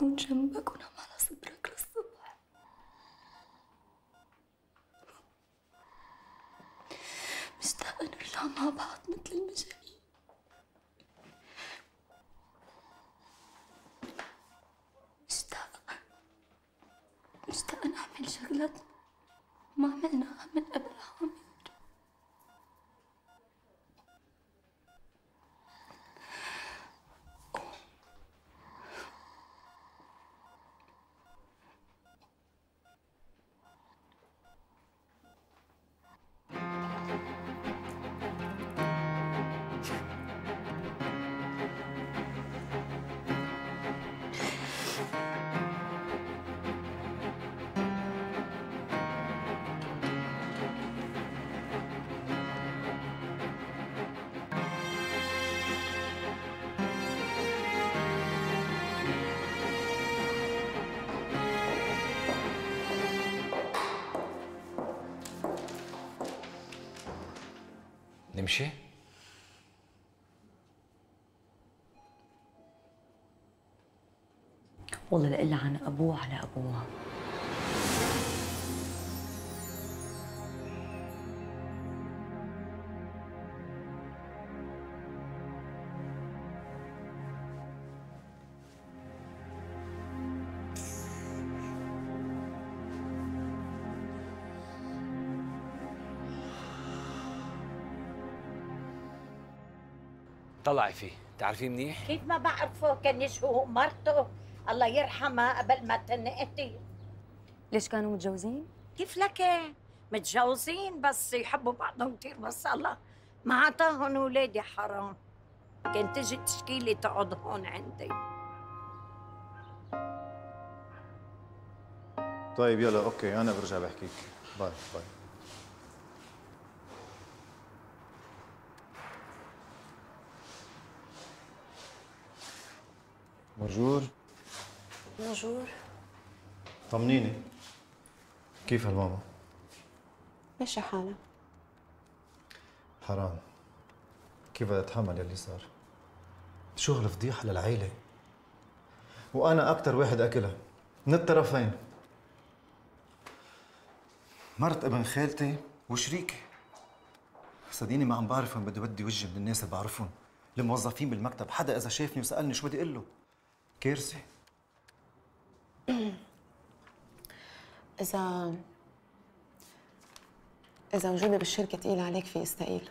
أكون جنبك ونام على صدرك للصبح. مشتاقة نرجع مع بعض مثل المجانين. مشتاقة نعمل شغلات ما عملناها من قبل عامين. نمشي؟ والله لقلها عن أبوه على أبوها. طلعي فيه، تعرفيه منيح؟ كيف ما بعرفه؟ كان يشهو مرته الله يرحمها قبل ما تنقتل. ليش كانوا متجوزين؟ كيف لك؟ متجوزين بس يحبوا بعضهم كثير، بس الله ما عطاهم اولاد يا حرام. كان تجي تشكي لي تقعد هون عندي. طيب يلا اوكي، انا برجع بحكيك. باي باي. بونجور. بونجور. طمنيني، كيف هالماما؟ ماشي حالها. حرام كيف بدها تتحمل يلي صار؟ شغل فضيحه للعيله، وانا اكثر واحد اكلها من الطرفين، مرت ابن خالتي وشريكي. صدقيني ما عم بعرف وين بدي وجهي من الناس اللي بعرفهم، الموظفين بالمكتب، حدا اذا شافني وسالني شو بدي اقول له؟ كارثه. اذا وجودي بالشركه ثقيل عليك في استقيل.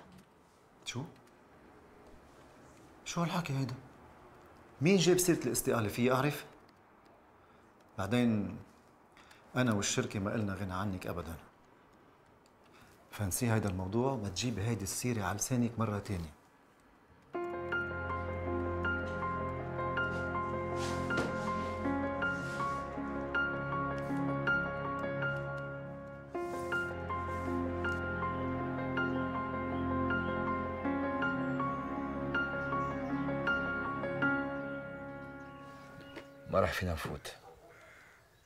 شو هالحكي هيدا؟ مين جاب سيره الاستقاله فيي اعرف؟ بعدين انا والشركه ما قلنا غنى عنك ابدا، فانسي هيدا الموضوع، ما تجيبي هيدي السيره على لسانك مره ثانيه. ما راح فينا نفوت،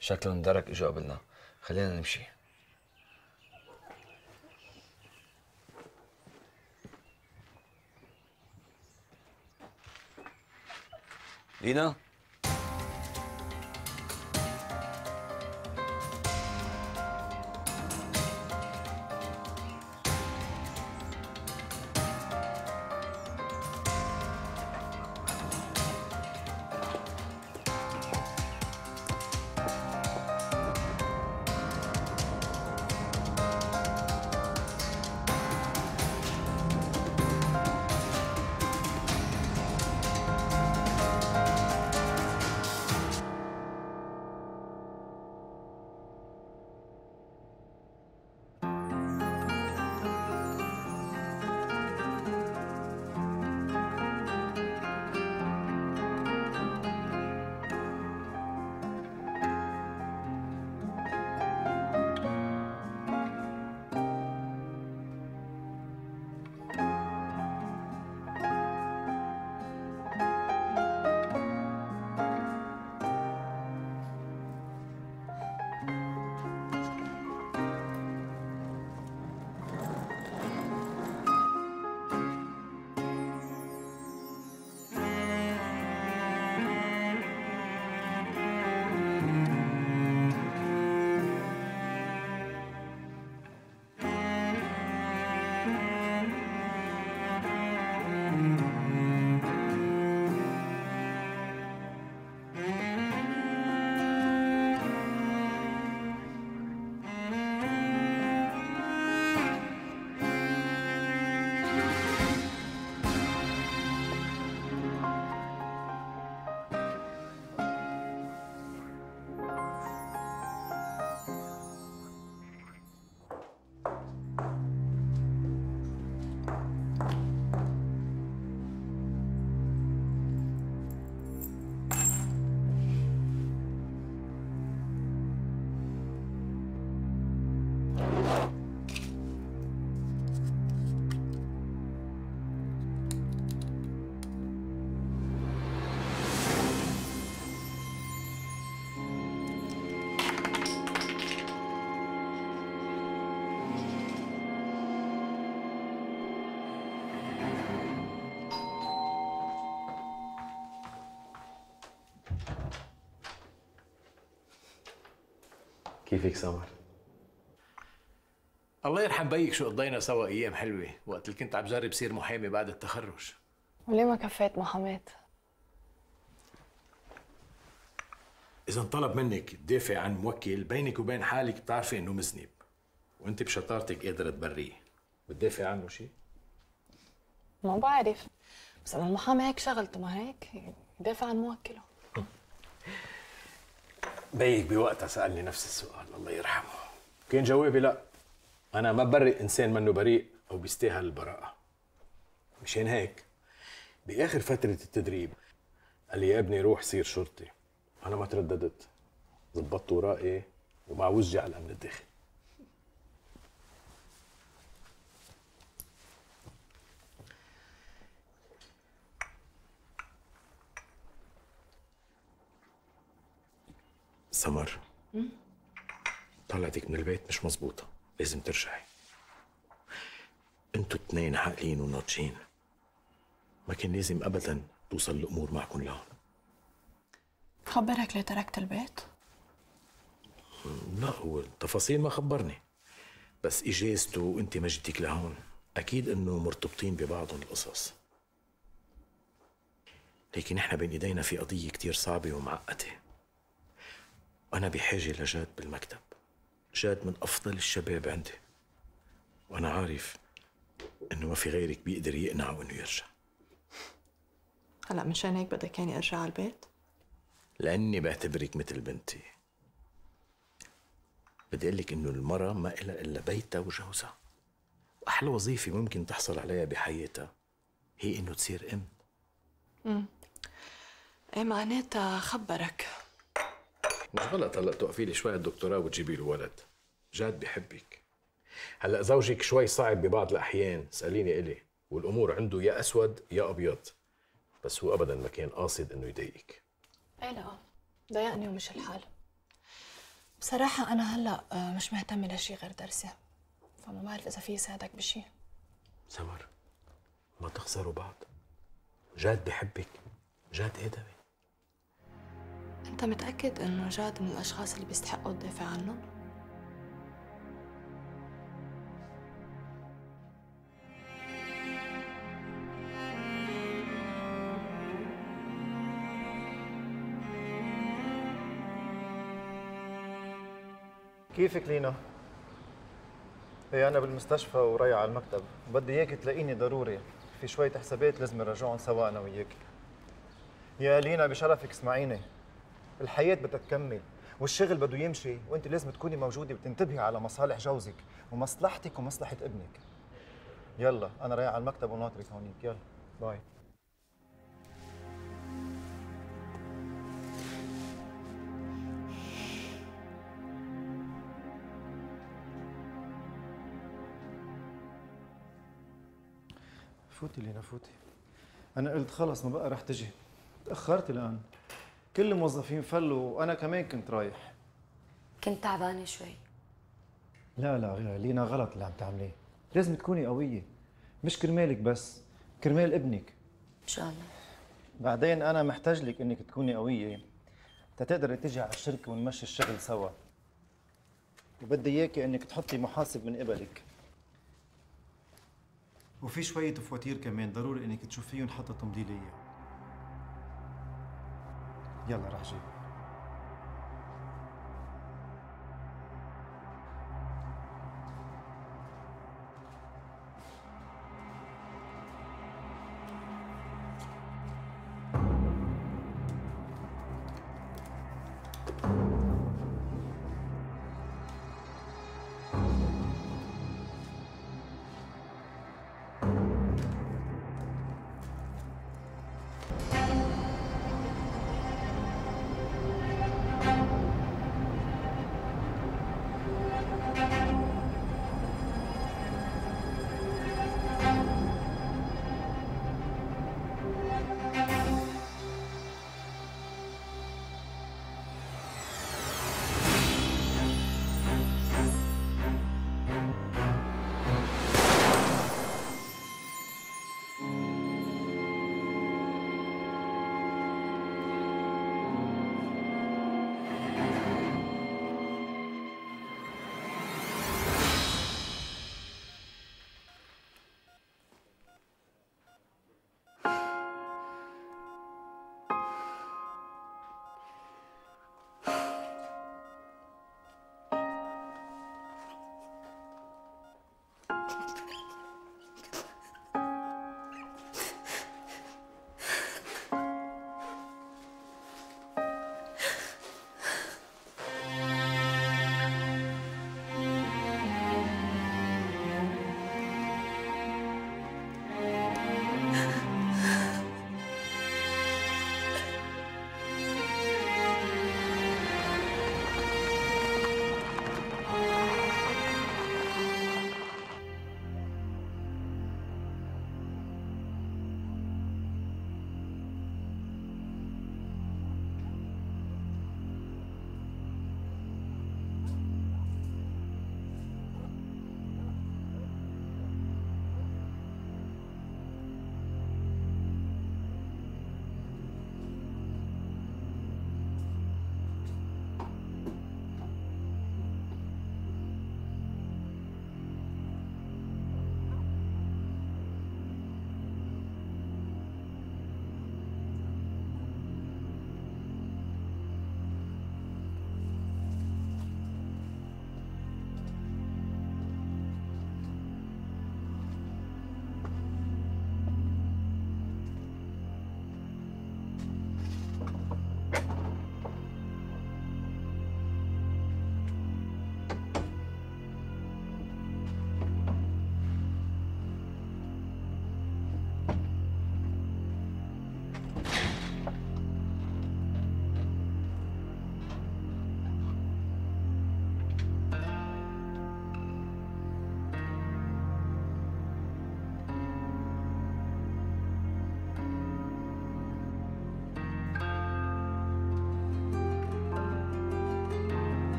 شكلهم درك اجوا قبلنا، خلينا نمشي. لينا كيفك سمر؟ الله يرحم بيك، شو قضينا سوا ايام حلوه وقت اللي كنت عم بجرب صير محامي بعد التخرج. وليه ما كفيت محامات؟ اذا انطلب منك تدافع عن موكل بينك وبين حالك بتعرفي انه مذنب وانت بشطارتك قادره تبريه، بتدافع عنه شيء؟ ما بعرف، بس انا المحامي هيك شغلته، ما هيك يدافع عن موكله. بيك بوقتها سالني نفس السؤال الله يرحمه، كان جوابي لا، انا ما ببرئ انسان منه بريء او بيستاهل البراءه. مشان هيك باخر فتره التدريب قال لي يا ابني روح صير شرطي، انا ما ترددت، ظبطت ورائي ومع وزجي على الامن الداخلي. سمر، طلعتك من البيت مش مظبوطه، لازم ترجعي. انتوا اثنين عاقلين وناضجين، ما كان لازم ابدا توصل الامور معكم لهون. خبرك ليه تركت البيت؟ لا هو التفاصيل ما خبرني، بس اجازته وانت ما جيتك لهون اكيد انه مرتبطين ببعضهم القصص. لكن احنا بين ايدينا في قضيه كثير صعبه ومعقده، وانا بحاجه لجاد بالمكتب. جاد من افضل الشباب عندي، وانا عارف انه ما في غيرك بيقدر يقنعه انه يرجع. هلا مشان هيك بدك ياني ارجع على البيت؟ لاني بعتبرك مثل بنتي. بدي اقول لك انه المراه ما لها الا بيتها وجوزها، واحلى وظيفه ممكن تحصل عليها بحياتها هي انه تصير ام. ايه معناتها خبرك مش غلط. هلا توقفي لي شوي الدكتوراه وتجيبي له ولد، جاد بحبك. هلا زوجك شوي صعب ببعض الاحيان، اساليني الي، والامور عنده يا اسود يا ابيض، بس هو ابدا ما كان قاصد انه يضايقك. ايه لا، ضايقني ومش الحال. بصراحة أنا هلا مش مهتمة لشي غير درسي، فما بعرف إذا في يساعدك بشي. سمر، ما تخسروا بعض، جاد بحبك، جاد أدبي. أنت متأكد إنه جاد من الأشخاص اللي بيستحقوا تدافع عنهم؟ كيفك لينا؟ ايه أنا بالمستشفى ورايح على المكتب، بدي إياك تلاقيني ضروري، في شوية حسابات لازم نراجعهم سوا أنا وياك. يا لينا بشرفك اسمعيني، الحياة بدها تكمل والشغل بده يمشي، وأنت لازم تكوني موجودة وتنتبهي على مصالح جوزك ومصلحتك ومصلحة ابنك. يلا أنا رايح على المكتب وناطرك هونيك، يلا باي. فوتي لينا فوتي، أنا قلت خلص ما بقى رح تجي، تأخرت الآن، كل الموظفين فلوا وأنا كمان كنت رايح. كنت تعبانة شوي. لا لا لينا غلط اللي عم تعمليه، لازم تكوني قوية، مش كرمالك بس، كرمال ابنك. إن شاء الله. بعدين أنا محتاج لك إنك تكوني قوية تقدري تجي على الشركة ونمشي الشغل سوا، وبدي إياكي إنك تحطي محاسب من قبلك، وفي شوية فواتير كمان ضروري انك تشوفيهم حتى تمضيلية. يلا رح جيب.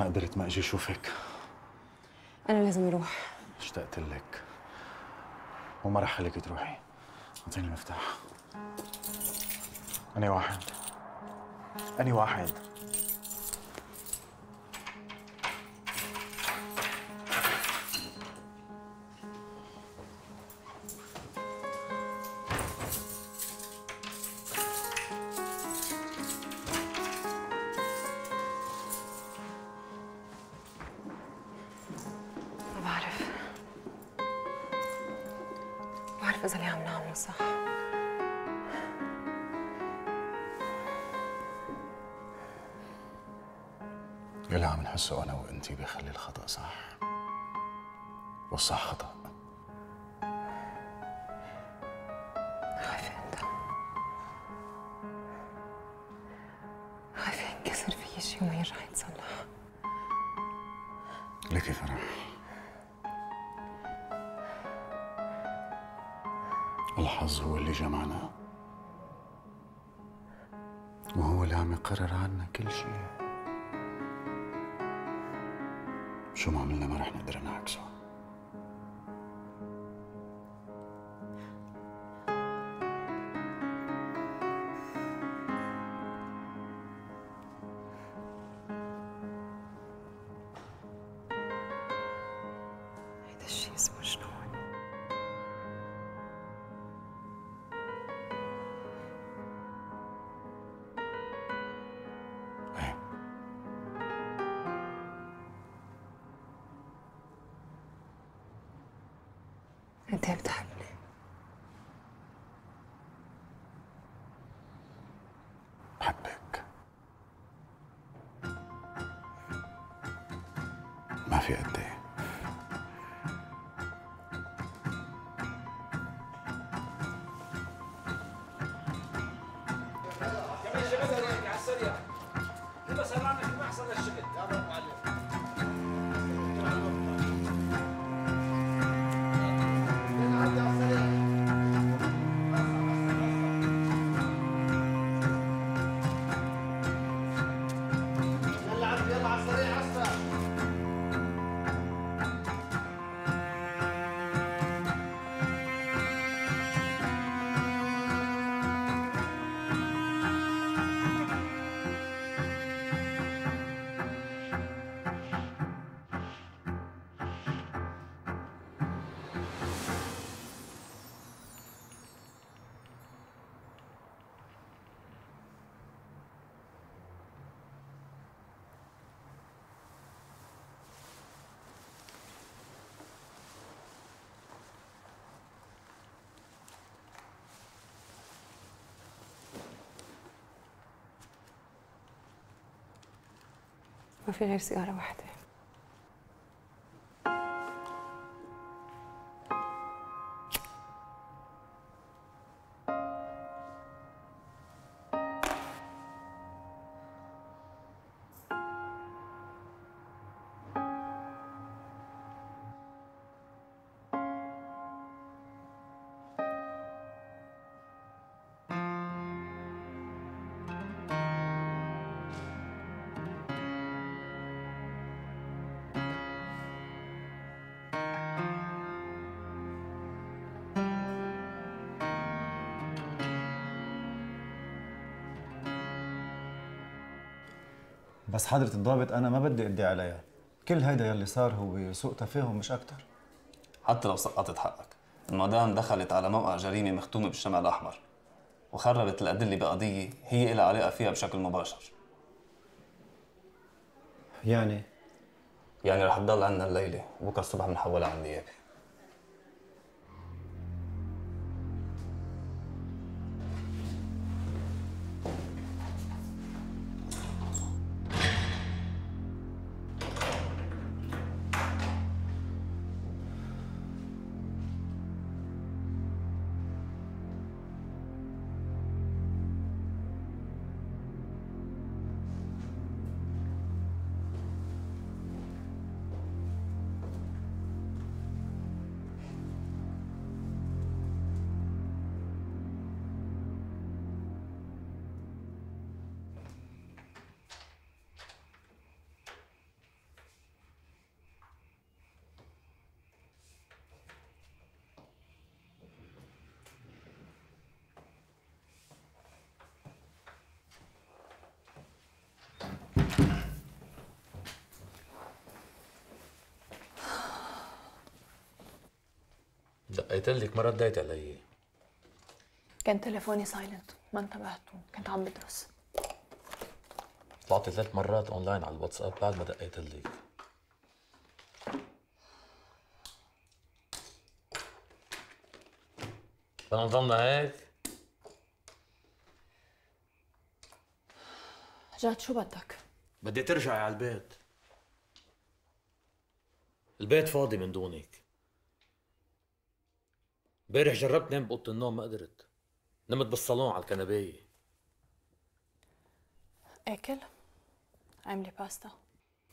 ما قدرت ما اجي اشوفك. أنا لازم أروح. اشتقت لك وما رح خليك تروحي. أعطيني المفتاح. أني واحد. ما بعرف إذا اللي عم نعمله صح. يلي عم نحسه أنا وأنتي بيخلي الخطأ صح والصح خطأ. خايفة ينكسر في شيء وما يرجع يتصلح. ليكي فرح، الحظ هو اللي جمعنا وهو اللي عم يقرر عنا كل شيء. شو ما عملنا ما رح نقدر نعكسه. هيدا الشيء اسمه شنو؟ انت بتحبني بحبك، ما في قد ايه. ما في غير سيارة واحدة. بس حضرة الضابط أنا ما بدي أدي عليها، كل هيدا يلي صار هو سوء تفاهم مش أكتر. حتى لو سقطت حقك، المدام دخلت على موقع جريمة مختومة بالشمع الأحمر وخربت الأدلة بقضية هي إلها علاقة فيها بشكل مباشر. يعني رح تضل عنا الليلة وبكره الصبح بنحولها على النيابة. قايتلك مرة اتضايقت على ايه؟ كان تليفوني سايلنت، ما انتبهت وكنت عم بدرس. طلعتي 3 مرات اونلاين على الواتساب بعد ما دقيتلك. بدنا نضلنا هيك؟ جاد شو بدك؟ بدي ترجعي على البيت. البيت فاضي من دونك. امبارح جربت نام بأوضة النوم ما قدرت. نمت بالصالون على الكنباية. آكل؟ عاملة باستا.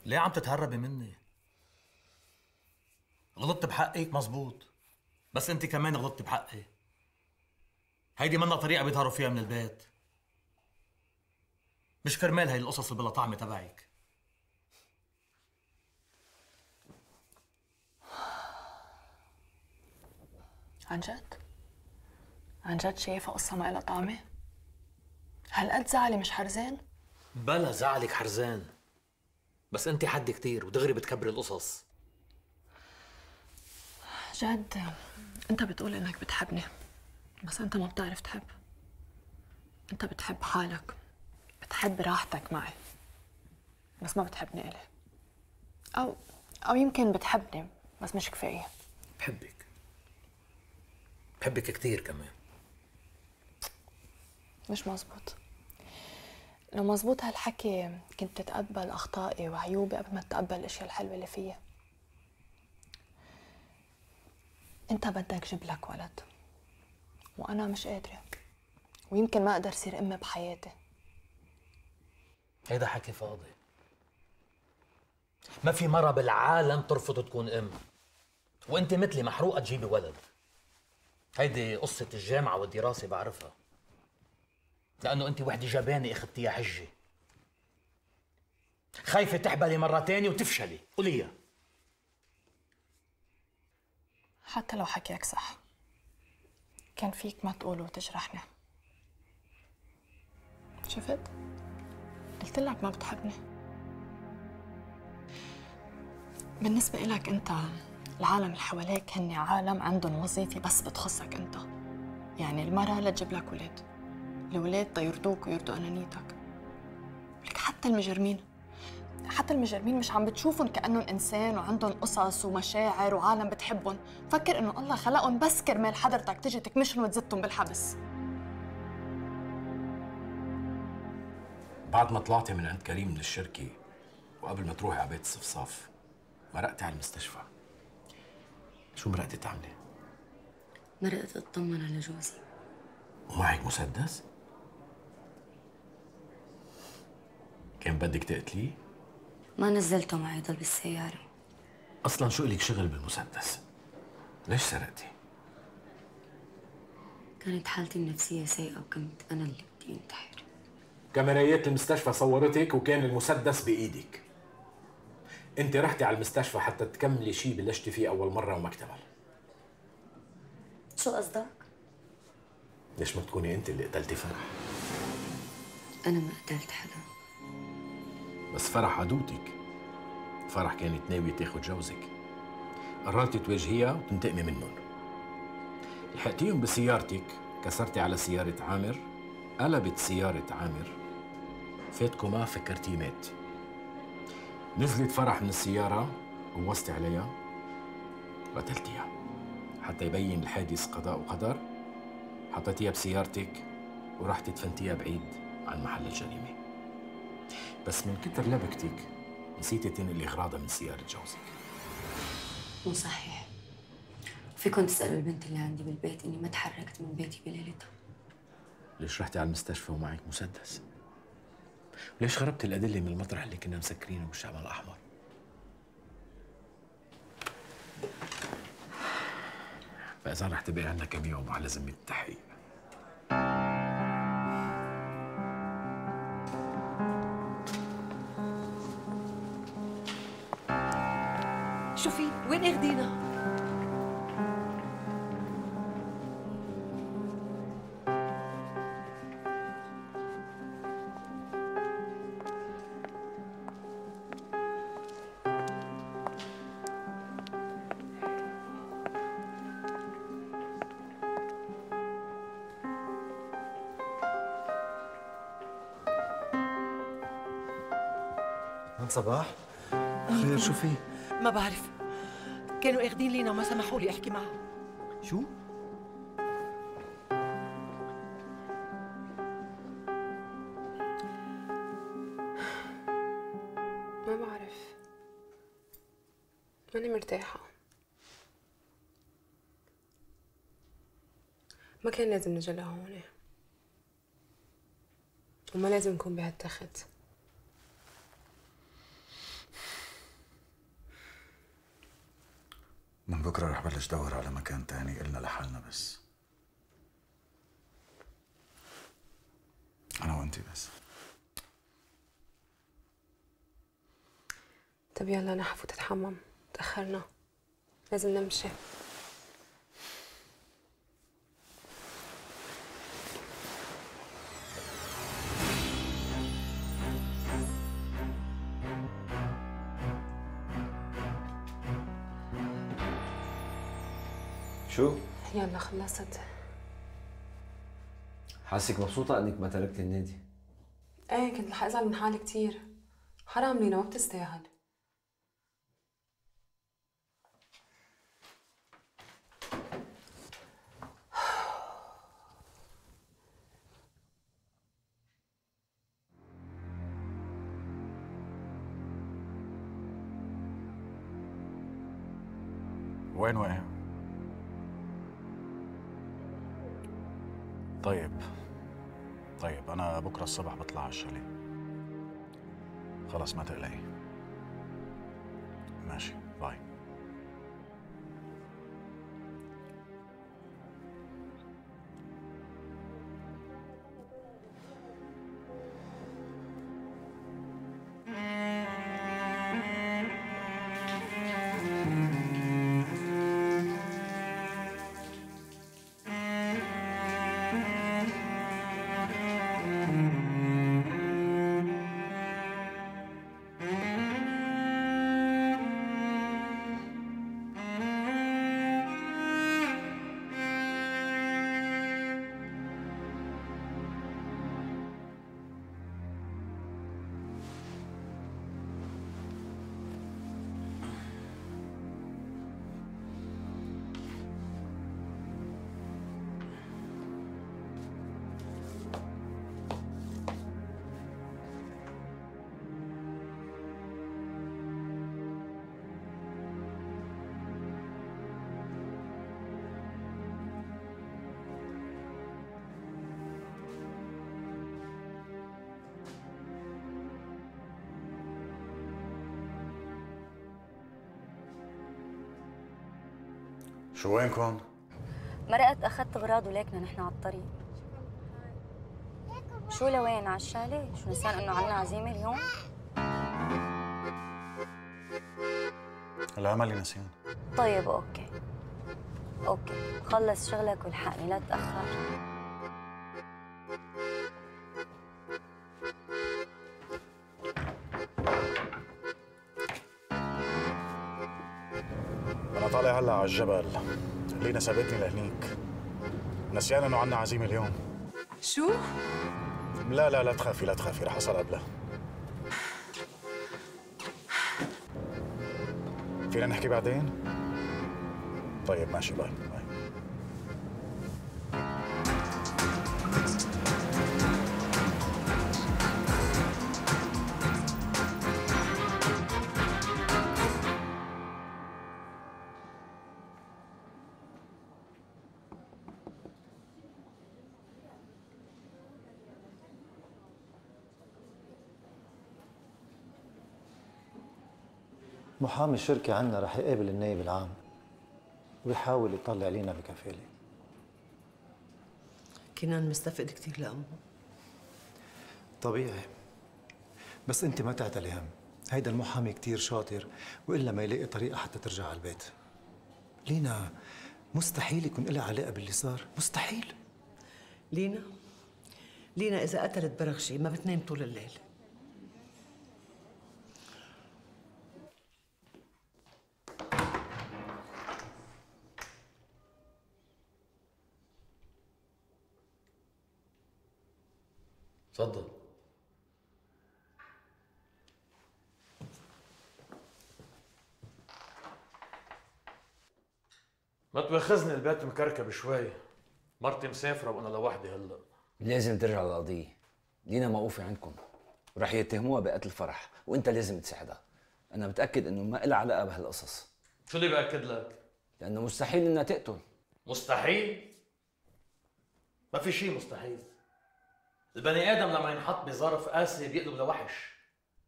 ليه عم تتهربي مني؟ غلطت بحقك مزبوط، بس أنت كمان غلطت بحقي. هيدي منا طريقة بيظهروا فيها من البيت. مش كرمال هاي القصص اللي بلا طعمة تبعك. عن جد؟ عن جد شايفة قصة ما إلها طعمة؟ هالقد زعلي مش حرزان؟ بلا زعلك حرزان، بس أنت حد كتير ودغري بتكبري القصص. جد أنت بتقول إنك بتحبني، بس أنت ما بتعرف تحب. أنت بتحب حالك، بتحب راحتك معي، بس ما بتحبني إلي. أو يمكن بتحبني بس مش كفاية. بحبك. بحبك كتير كمان. مش مزبوط. لو مزبوط هالحكي كنت تتقبل أخطائي وعيوبي قبل ما تتقبل الأشياء الحلوة اللي فيها. أنت بدك جيب لك ولد، وأنا مش قادرة، ويمكن ما أقدر صير أم بحياتي. هيدا حكي فاضي. ما في مرة بالعالم ترفض تكون أم، وأنت مثلي محروقة تجيبي ولد. هيدي قصة الجامعة والدراسة بعرفها، لأنه أنت وحدة جبانة أخذتيها حجة. خايفة تحبلي مرة تانية وتفشلي، قوليها. حتى لو حكيك صح، كان فيك ما تقوله وتجرحني. شفت؟ قلت لك ما بتحبني. بالنسبة إلك أنت، العالم اللي حواليك هن عالم عندهم وظيفة بس بتخصك أنت. يعني المرأة لتجيب لك ولاد، الولاد تيرضوك ويرضوا أنانيتك. لك حتى المجرمين مش عم بتشوفهم كأنهم إنسان وعندهم قصص ومشاعر وعالم بتحبهم. فكر إنه الله خلقهم بس كرمال حضرتك تجي تكمشهم وتزتهم بالحبس. بعد ما طلعتي من عند كريم من الشركة وقبل ما تروحي على بيت الصفصاف، مرقتي على المستشفى. شو مرقتي تعملي؟ مرقت أطمن على جوزي. ومعك مسدس؟ كان بدك تقتليه؟ ما نزلته معي، ضل بالسيارة. أصلاً شو إلك شغل بالمسدس؟ ليش سرقتي؟ كانت حالتي النفسية سيئة وكنت أنا اللي بدي أنتحر. كاميرايات المستشفى صورتك وكان المسدس بإيدك. أنت رحتي على المستشفى حتى تكملي شيء بلشتي فيه أول مرة وما اكتمل. شو قصدك؟ ليش ما تكوني أنت اللي قتلتي فرح؟ أنا ما قتلت حدا. بس فرح عدوتك. فرح كانت ناوية تاخد جوزك. قررتي تواجهيها وتنتقمي منهم. لحقتيهم بسيارتك، كسرتي على سيارة عامر، قلبت سيارة عامر، فاتكم ما فكرتي مات. نزلت فرح من السيارة، ووصتي عليها، قتلتيها. حتى يبين الحادث قضاء وقدر، حطيتيها بسيارتك ورحتي دفنتيها بعيد عن محل الجريمة. بس من كتر لبكتك نسيتي تنقلي أغراضها من سيارة جوزك. مو صحيح. فيكم تسألوا البنت اللي عندي بالبيت إني ما تحركت من بيتي بليلتها. ليش رحتي على المستشفى ومعك مسدس؟ ليش خربت الأدلة من المطرح اللي كنا مسكرينه بالشعب الأحمر؟ فإذا رح تبقي عندنا كم يوم على ذمة التحقيق. شوفي وين أخدينا؟ من صباح؟ خير، شو في؟ ما بعرف، كانوا اخذين لينا وما سمحوا لي احكي معها. شو؟ ما بعرف، ماني مرتاحة. ما كان لازم نجي لهون وما لازم نكون بهالتخت. من بكره رح بلش دور على مكان تاني إلنا لحالنا، بس أنا وأنتي بس. طب يلا أنا حفوت أتحمم، تأخرنا، لازم نمشي. شو؟ يلا خلصت. حاسك مبسوطة انك ما تركتي النادي؟ ايه، كنت رح ازعل من حالي كتير. حرام لينا، ما بتستاهل. وين وقع؟ طيب أنا بكرة الصبح بطلع على الشاليه. خلاص ما تقلقي. ماشي، باي. شو وينكم؟ مرقت اخذت اغراض ولكنا نحن على الطريق. شو لوين؟ على الشاليه؟ شو نسيان انه عنا عزيمه اليوم؟ العمل نسيان. طيب اوكي، خلص شغلك والحقني لا تتاخر. طالع هلا على الجبل، لينا سابتني لهنيك. نسيان انه عنا عزيمه اليوم. شو؟ لا تخافي رح اصل قبلها. فينا نحكي بعدين؟ طيب ماشي، باي. محامي الشركة عندنا رح يقابل النائب العام ويحاول يطلع لينا بكفالة. كنان مستفقد كثير لأمه. طبيعي، بس أنت ما تعتلي هم، هيدا المحامي كثير شاطر وإلا ما يلاقي طريقة حتى ترجع على البيت. لينا مستحيل يكون لها علاقة باللي صار، مستحيل. لينا إذا قتلت برغشي ما بتنام طول الليل. تفضل. ما تواخذني البيت مكركب شوي، مرتي مسافرة وأنا لوحدي هلا. لازم ترجع للقضية، لينا موقوفة عندكم ورح يتهموها بقتل فرح، وأنت لازم تساعدها. أنا متأكد إنه ما لها علاقة بهالقصص. شو اللي بأكد لك؟ لأنه مستحيل إنها تقتل. مستحيل؟ ما في شيء مستحيل. البني آدم لما ينحط بظرف قاسي بيقلب لوحش،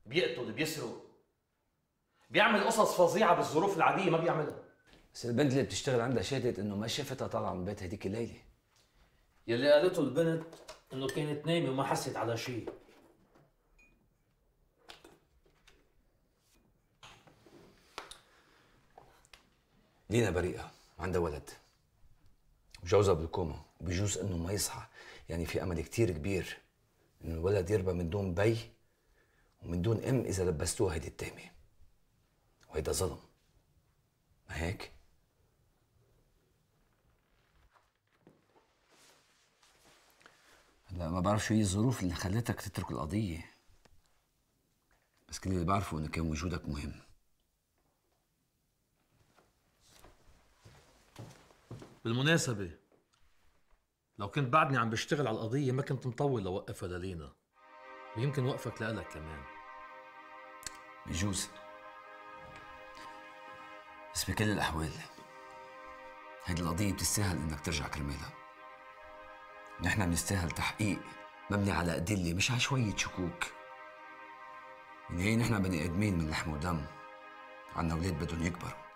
بيقتل، بيسرق، بيعمل قصص فظيعة بالظروف العادية ما بيعملها. بس البنت اللي بتشتغل عندها شهدت انه ما شافتها طالعه من البيت هديك الليله. يلي قالته البنت انه كانت نايمه وما حست على شيء. لينا بريئه وعندها ولد وجوزها بالكوما، بجوز انه ما يصحى، يعني في امل كثير كبير انه الولد يربى من دون بي ومن دون ام اذا لبستوها هيدي التهمه. وهيدا ظلم. ما هيك؟ هلا ما بعرف شو هي الظروف اللي خلتك تترك القضية، بس كل اللي بعرفه انه كان وجودك مهم. بالمناسبة لو كنت بعدني عم بشتغل على القضية ما كنت مطول لوقفها للينا، ويمكن وقفك لألك كمان. بجوز، بس بكل الأحوال هيدي القضية بتستاهل إنك ترجع كرمالها. نحن بنستاهل تحقيق مبني على أدلة مش على شوية شكوك. بالنهاية نحن بني آدمين من لحم ودم، عنا أولاد بدهم يكبروا.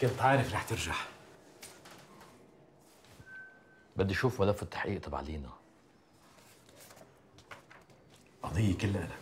كنت عارف رح ترجع. بدي اشوف ملف التحقيق تبع لينا. قضية كلها لك.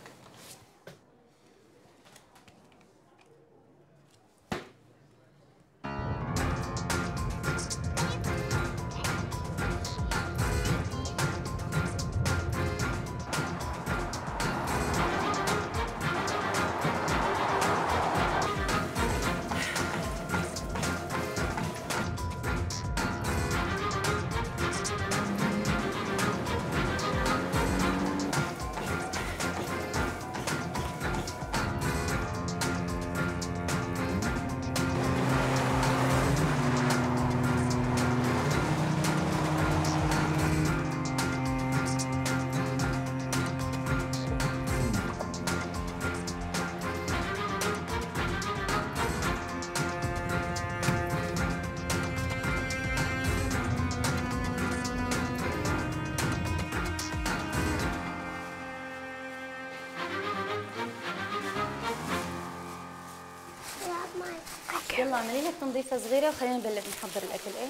يلا اعملي لك تنظيفة صغيرة وخلينا نبلش نحضر الأكل، إيه؟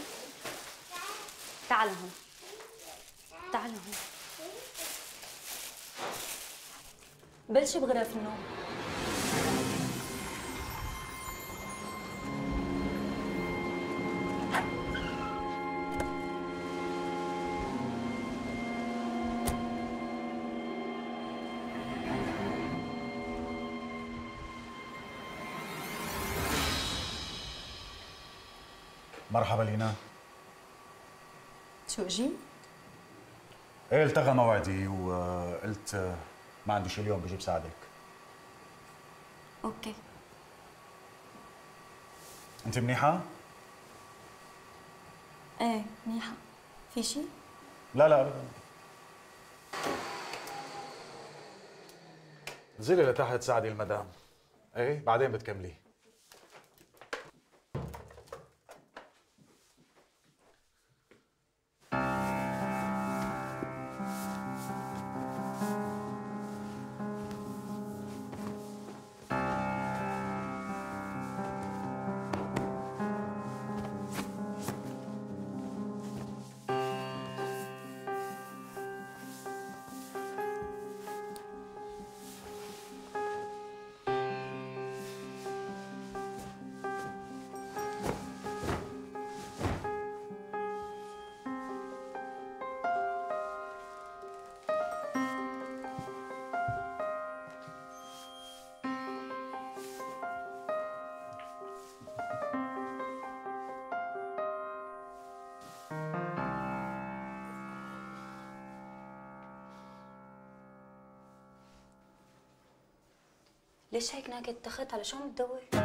تعال هون. تعال هون. بلشي بغرف النوم. مرحبا لينا. شو اجي؟ ايه التغى موعدي وقلت ما عندي شي اليوم بجي بساعدك. اوكي. انت منيحة؟ ايه منيحة. في شي؟ لا لا ابدا. نزلي لتحت ساعدي المدام. ايه بعدين بتكملي. ليش هيك ناكد تخت على شو متدور؟